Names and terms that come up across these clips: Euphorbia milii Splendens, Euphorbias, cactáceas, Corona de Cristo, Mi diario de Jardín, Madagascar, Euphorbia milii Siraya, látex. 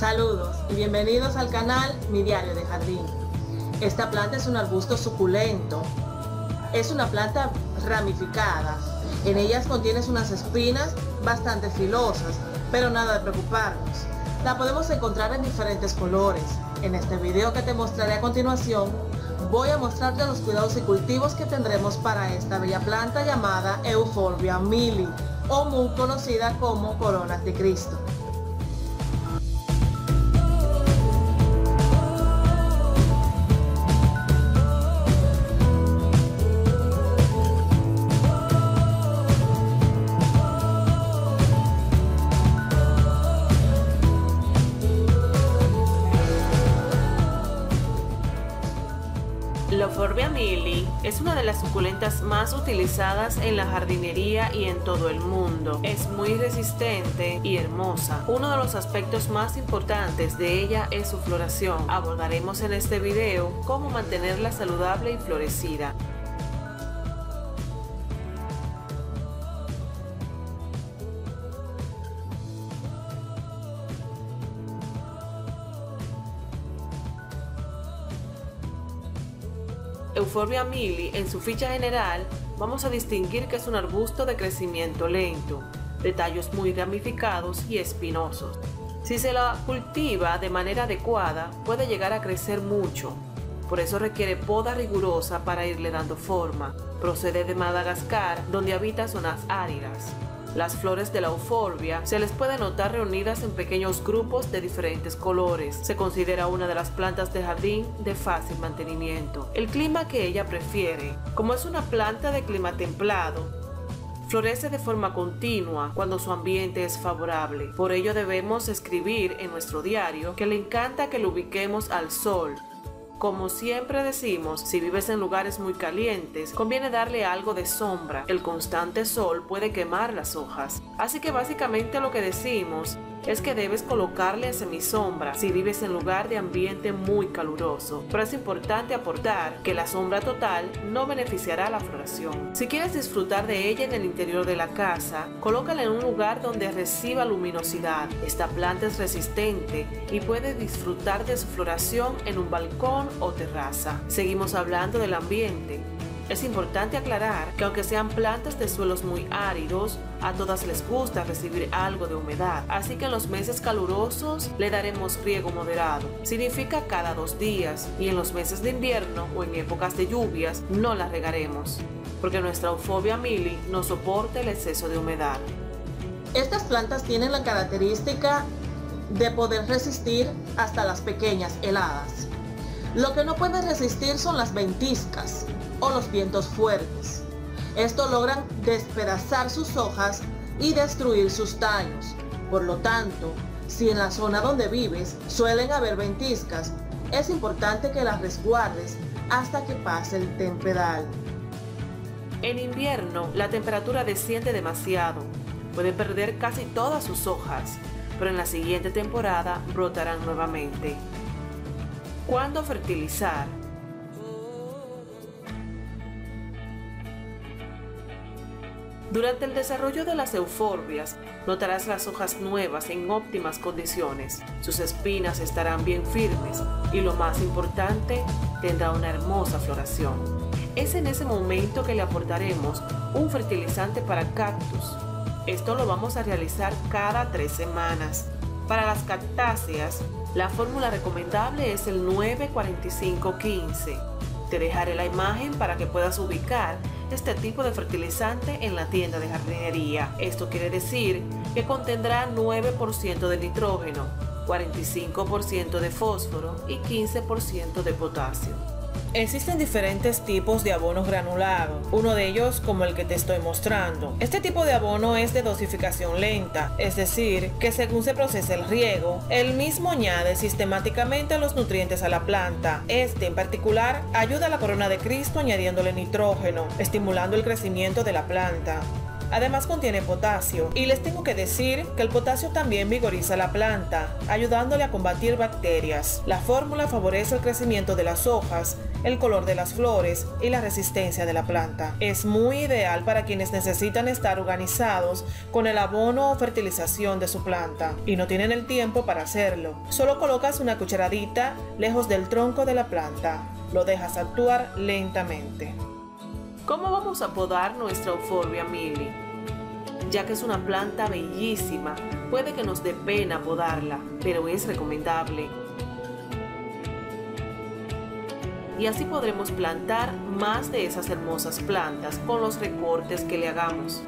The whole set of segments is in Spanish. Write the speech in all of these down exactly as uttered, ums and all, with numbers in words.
Saludos y bienvenidos al canal Mi Diario de Jardín. Esta planta es un arbusto suculento. Es una planta ramificada. En ellas contienes unas espinas bastante filosas, pero nada de preocuparnos. La podemos encontrar en diferentes colores. En este video que te mostraré a continuación, voy a mostrarte los cuidados y cultivos que tendremos para esta bella planta llamada Euphorbia milii, o muy conocida como Corona de Cristo. Euphorbia milii es una de las suculentas más utilizadas en la jardinería y en todo el mundo. Es muy resistente y hermosa. Uno de los aspectos más importantes de ella es su floración. Abordaremos en este video cómo mantenerla saludable y florecida. Euphorbia milii, en su ficha general, vamos a distinguir que es un arbusto de crecimiento lento, de tallos muy ramificados y espinosos. Si se la cultiva de manera adecuada, puede llegar a crecer mucho. Por eso requiere poda rigurosa para irle dando forma. Procede de Madagascar, donde habita zonas áridas. Las flores de la euforbia se les puede notar reunidas en pequeños grupos de diferentes colores. Se considera una de las plantas de jardín de fácil mantenimiento. El clima que ella prefiere, como es una planta de clima templado, florece de forma continua cuando su ambiente es favorable. Por ello debemos escribir en nuestro diario que le encanta que lo ubiquemos al sol. Como siempre decimos, si vives en lugares muy calientes, conviene darle algo de sombra. El constante sol puede quemar las hojas. Así que básicamente lo que decimos es que debes colocarle semisombra si vives en lugar de ambiente muy caluroso. Pero es importante aportar que la sombra total no beneficiará la floración. Si quieres disfrutar de ella en el interior de la casa, colócala en un lugar donde reciba luminosidad. Esta planta es resistente y puede disfrutar de su floración en un balcón o terraza. Seguimos hablando del ambiente. Es importante aclarar que aunque sean plantas de suelos muy áridos, a todas les gusta recibir algo de humedad, así que en los meses calurosos le daremos riego moderado. Significa cada dos días, y en los meses de invierno o en épocas de lluvias no la regaremos, porque nuestra Euphorbia milii no soporta el exceso de humedad. Estas plantas tienen la característica de poder resistir hasta las pequeñas heladas. Lo que no pueden resistir son las ventiscas o los vientos fuertes. Esto logran despedazar sus hojas y destruir sus tallos. Por lo tanto, si en la zona donde vives suelen haber ventiscas, es importante que las resguardes hasta que pase el temporal. En invierno, la temperatura desciende demasiado. Puede perder casi todas sus hojas, pero en la siguiente temporada brotarán nuevamente. ¿Cuándo fertilizar? Durante el desarrollo de las euforbias, notarás las hojas nuevas en óptimas condiciones. Sus espinas estarán bien firmes y, lo más importante, tendrá una hermosa floración. Es en ese momento que le aportaremos un fertilizante para cactus. Esto lo vamos a realizar cada tres semanas. Para las cactáceas, la fórmula recomendable es el nueve cuarenta y cinco quince. Te dejaré la imagen para que puedas ubicar este tipo de fertilizante en la tienda de jardinería. Esto quiere decir que contendrá nueve por ciento de nitrógeno, cuarenta y cinco por ciento de fósforo y quince por ciento de potasio. Existen diferentes tipos de abonos granulados, uno de ellos como el que te estoy mostrando. Este tipo de abono es de dosificación lenta, es decir, que según se procesa el riego, el mismo añade sistemáticamente los nutrientes a la planta. Este en particular ayuda a la Corona de Cristo añadiéndole nitrógeno, estimulando el crecimiento de la planta. Además contiene potasio, y les tengo que decir que el potasio también vigoriza la planta, ayudándole a combatir bacterias. La fórmula favorece el crecimiento de las hojas el color de las flores y la resistencia de la planta. Es muy ideal para quienes necesitan estar organizados con el abono o fertilización de su planta y no tienen el tiempo para hacerlo. Solo colocas una cucharadita lejos del tronco de la planta. Lo dejas actuar lentamente. ¿Cómo vamos a podar nuestra Euphorbia milii? Ya que es una planta bellísima, puede que nos dé pena podarla, pero es recomendable. Y así podremos plantar más de esas hermosas plantas con los recortes que le hagamos.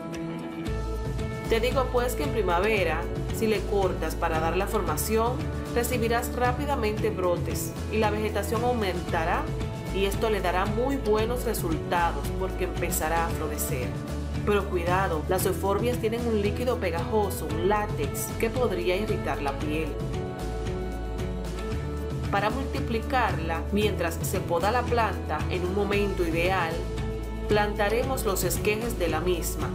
Te digo pues que en primavera, si le cortas para dar la formación, recibirás rápidamente brotes y la vegetación aumentará y esto le dará muy buenos resultados porque empezará a florecer. Pero cuidado, las euforbias tienen un líquido pegajoso, un látex, que podría irritar la piel. Para multiplicarla, mientras se poda la planta en un momento ideal, plantaremos los esquejes de la misma.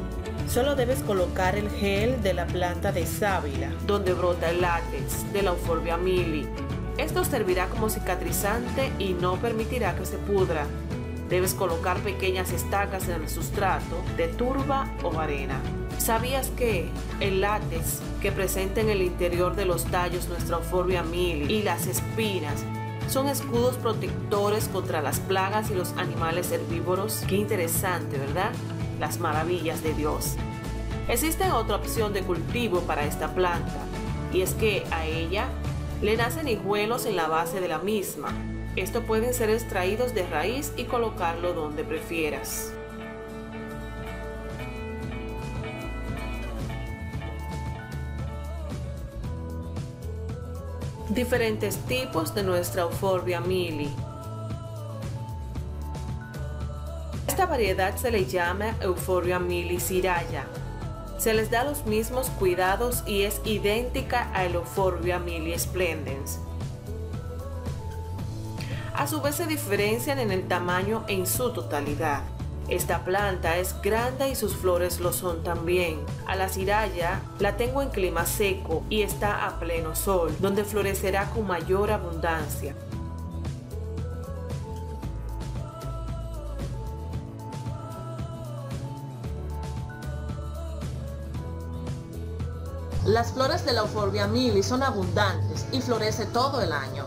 Solo debes colocar el gel de la planta de sábila, donde brota el látex de la Euphorbia milii. Esto servirá como cicatrizante y no permitirá que se pudra. Debes colocar pequeñas estacas en el sustrato de turba o arena. ¿Sabías que el látex que presenta en el interior de los tallos nuestra Euphorbia milii y las espinas son escudos protectores contra las plagas y los animales herbívoros? Qué interesante, ¿verdad? Las maravillas de Dios. Existe otra opción de cultivo para esta planta, y es que a ella le nacen hijuelos en la base de la misma. Estos pueden ser extraídos de raíz y colocarlo donde prefieras. Diferentes tipos de nuestra Euphorbia milii. Esta variedad se le llama Euphorbia milii Siraya. Se les da los mismos cuidados y es idéntica a Euphorbia milii Splendens. A su vez se diferencian en el tamaño en su totalidad. Esta planta es grande y sus flores lo son también. A la Siraya la tengo en clima seco y está a pleno sol, donde florecerá con mayor abundancia. Las flores de la Euphorbia milii son abundantes y florece todo el año.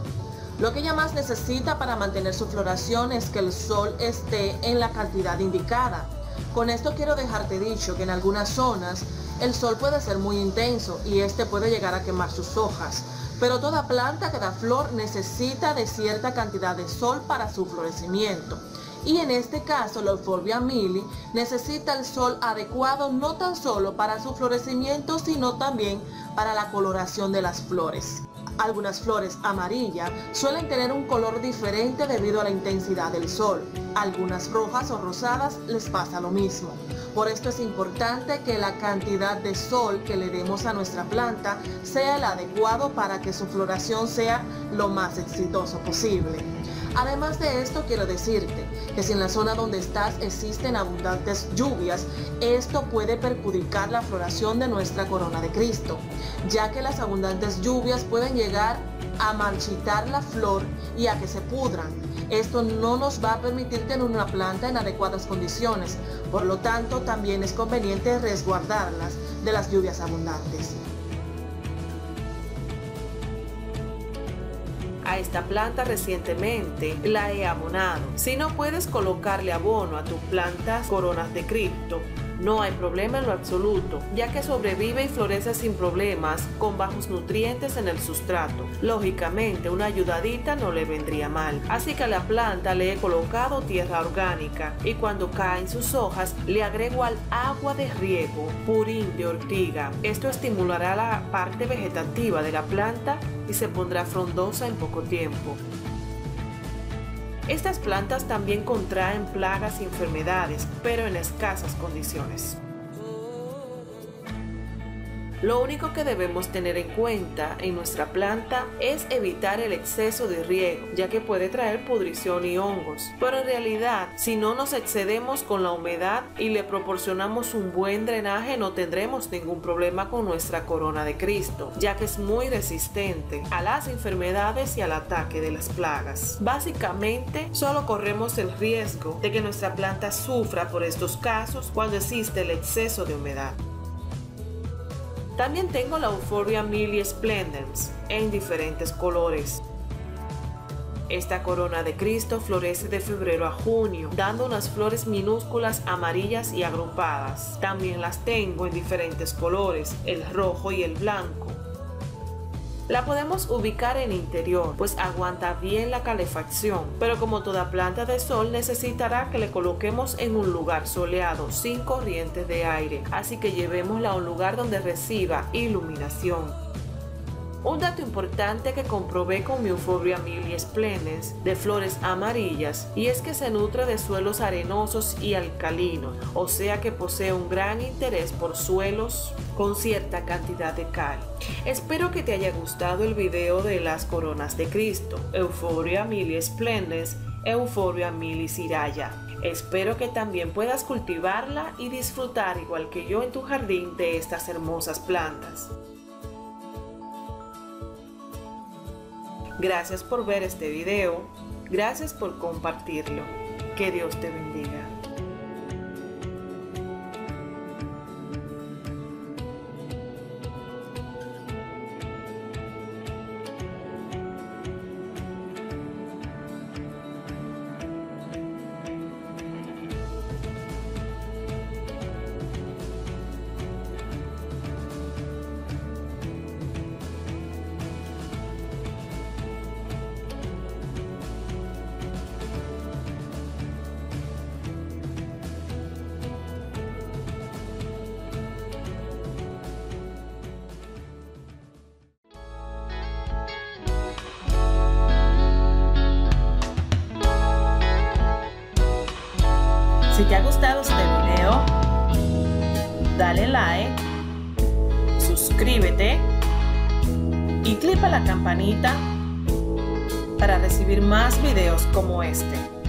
Lo que ella más necesita para mantener su floración es que el sol esté en la cantidad indicada. Con esto quiero dejarte dicho que en algunas zonas el sol puede ser muy intenso y este puede llegar a quemar sus hojas. Pero toda planta que da flor necesita de cierta cantidad de sol para su florecimiento. Y en este caso la Euphorbia milii necesita el sol adecuado no tan solo para su florecimiento sino también para la coloración de las flores. Algunas flores amarillas suelen tener un color diferente debido a la intensidad del sol. Algunas rojas o rosadas les pasa lo mismo. Por esto es importante que la cantidad de sol que le demos a nuestra planta sea el adecuado para que su floración sea lo más exitoso posible. Además de esto, quiero decirte que si en la zona donde estás existen abundantes lluvias, esto puede perjudicar la floración de nuestra corona de Cristo, ya que las abundantes lluvias pueden llegar a marchitar la flor y a que se pudran. Esto no nos va a permitir tener una planta en adecuadas condiciones, por lo tanto también es conveniente resguardarlas de las lluvias abundantes. A esta planta recientemente la he abonado. Si no puedes colocarle abono a tus plantas coronas de Cristo, no hay problema en lo absoluto, ya que sobrevive y florece sin problemas con bajos nutrientes en el sustrato. Lógicamente, una ayudadita no le vendría mal. Así que a la planta le he colocado tierra orgánica y cuando caen sus hojas le agrego al agua de riego purín de ortiga. Esto estimulará la parte vegetativa de la planta y se pondrá frondosa en poco tiempo. Estas plantas también contraen plagas y enfermedades, pero en escasas condiciones. Lo único que debemos tener en cuenta en nuestra planta es evitar el exceso de riego, ya que puede traer pudrición y hongos. Pero en realidad, si no nos excedemos con la humedad y le proporcionamos un buen drenaje, no tendremos ningún problema con nuestra corona de Cristo, ya que es muy resistente a las enfermedades y al ataque de las plagas. Básicamente, solo corremos el riesgo de que nuestra planta sufra por estos casos cuando existe el exceso de humedad. También tengo la Euphorbia milii Splendens en diferentes colores. Esta corona de Cristo florece de febrero a junio, dando unas flores minúsculas amarillas y agrupadas. También las tengo en diferentes colores, el rojo y el blanco. La podemos ubicar en interior, pues aguanta bien la calefacción, pero como toda planta de sol necesitará que le coloquemos en un lugar soleado, sin corrientes de aire, así que llevémosla a un lugar donde reciba iluminación. Un dato importante que comprobé con mi Euphorbia milii Splendens de flores amarillas y es que se nutre de suelos arenosos y alcalinos, o sea que posee un gran interés por suelos con cierta cantidad de cal. Espero que te haya gustado el video de las coronas de Cristo, Euphorbia milii Splendens, Euphorbia milii Siraya. Espero que también puedas cultivarla y disfrutar igual que yo en tu jardín de estas hermosas plantas. Gracias por ver este video, gracias por compartirlo, que Dios te bendiga. Si te ha gustado este video, dale like, suscríbete y clica la campanita para recibir más videos como este.